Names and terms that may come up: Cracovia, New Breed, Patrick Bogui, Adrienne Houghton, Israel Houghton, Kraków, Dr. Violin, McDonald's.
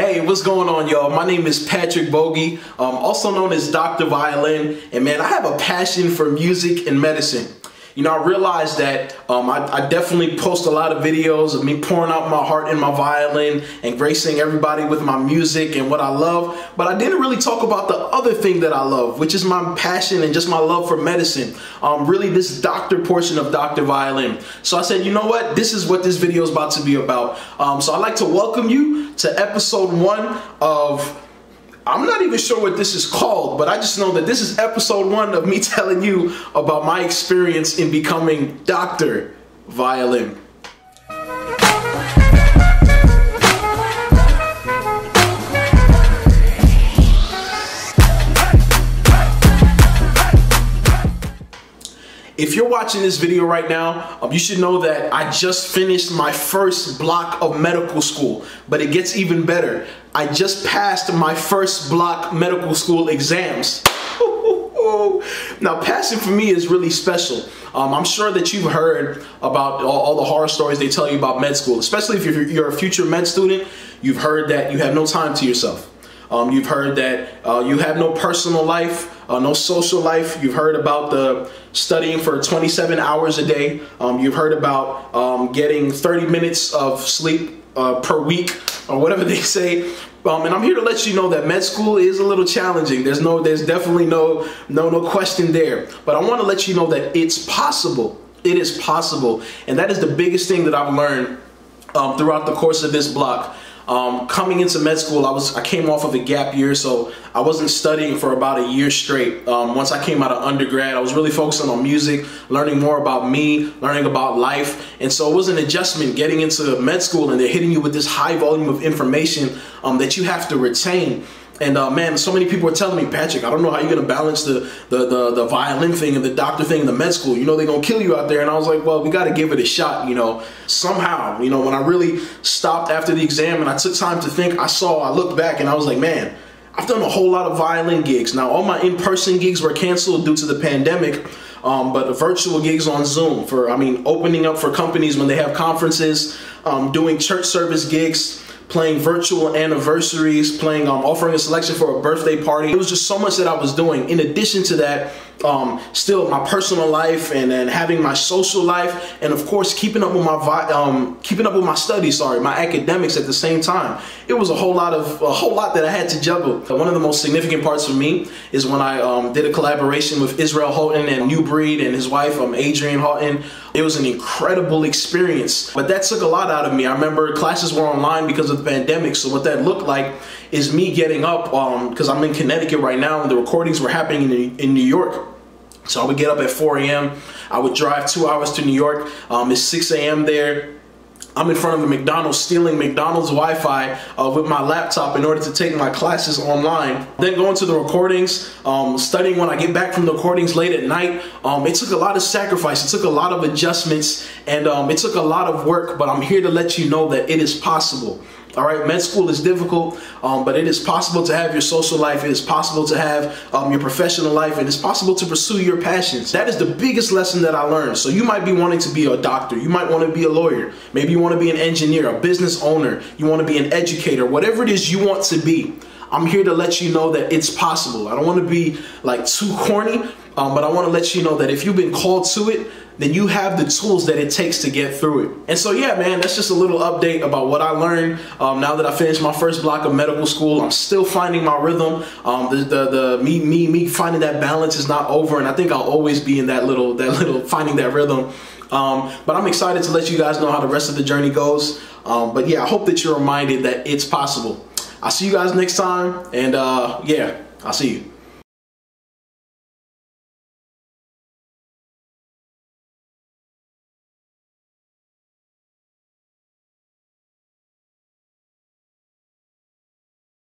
Hey, what's going on, y'all? My name is Patrick Bogui, also known as Dr. Violin, and man, I have a passion for music and medicine. You know, I realized that I definitely post a lot of videos of me pouring out my heart in my violin and gracing everybody with my music and what I love, but I didn't really talk about the other thing that I love, which is my passion and just my love for medicine, really this doctor portion of Dr. Violin. So I said, you know what, this is what this video is about to be about. So I'd like to welcome you to episode 1 of... I'm not even sure what this is called, but I just know that this is episode 1 of me telling you about my experience in becoming Dr. Violin. If you're watching this video right now, you should know that I just finished my first block of medical school, but it gets even better. I just passed my first block medical school exams. Now, passing for me is really special. I'm sure that you've heard about all the horror stories they tell you about med school, especially if you're a future med student. You've heard that you have no time to yourself. You've heard that you have no personal life, no social life. You've heard about the studying for 27 hours a day. You've heard about getting 30 minutes of sleep per week or whatever they say. And I'm here to let you know that med school is a little challenging. There's definitely no question there. But I want to let you know that it's possible. It is possible. And that is the biggest thing that I've learned throughout the course of this block. Coming into med school, I came off of a gap year, so I wasn't studying for about a year straight. Once I came out of undergrad, I was really focusing on music, learning more about me, learning about life, and so it was an adjustment getting into med school, and they're hitting you with this high volume of information that you have to retain. And man, so many people are telling me, Patrick, I don't know how you're gonna balance the violin thing and the doctor thing in the med school. You know, they're gonna kill you out there. And I was like, well, we gotta give it a shot, you know, somehow. You know, when I really stopped after the exam and I took time to think, I looked back and I was like, man, I've done a whole lot of violin gigs. Now, all my in-person gigs were canceled due to the pandemic, but the virtual gigs on Zoom for, I mean, opening up for companies when they have conferences, doing church service gigs, playing virtual anniversaries, playing, offering a selection for a birthday party. It was just so much that I was doing. In addition to that, still my personal life and having my social life, and of course keeping up with my studies, my academics at the same time. It was a whole lot that I had to juggle. One of the most significant parts for me is when I did a collaboration with Israel Houghton and New Breed and his wife, Adrienne Houghton. It was an incredible experience, but that took a lot out of me. I remember classes were online because of the pandemic, so what that looked like is me getting up, because I'm in Connecticut right now and the recordings were happening in New York. So I would get up at 4 a.m. I would drive 2 hours to New York. It's 6 a.m. there. I'm in front of a McDonald's stealing McDonald's Wi-Fi with my laptop in order to take my classes online. Then going to the recordings, studying when I get back from the recordings late at night. It took a lot of sacrifice, it took a lot of adjustments, and it took a lot of work, but I'm here to let you know that it is possible. All right, med school is difficult, but it is possible to have your social life. It is possible to have your professional life. It is possible to pursue your passions. That is the biggest lesson that I learned. So you might be wanting to be a doctor. You might want to be a lawyer. Maybe you want to be an engineer, a business owner. You want to be an educator. Whatever it is you want to be, I'm here to let you know that it's possible. I don't want to be like too corny, but I want to let you know that if you've been called to it, then you have the tools that it takes to get through it. And so yeah, man, that's just a little update about what I learned now that I finished my first block of medical school. I'm still finding my rhythm. Me finding that balance is not over, and I think I'll always be in that little finding that rhythm. But I'm excited to let you guys know how the rest of the journey goes. But yeah, I hope that you're reminded that it's possible. I'll see you guys next time, and yeah, I'll see you.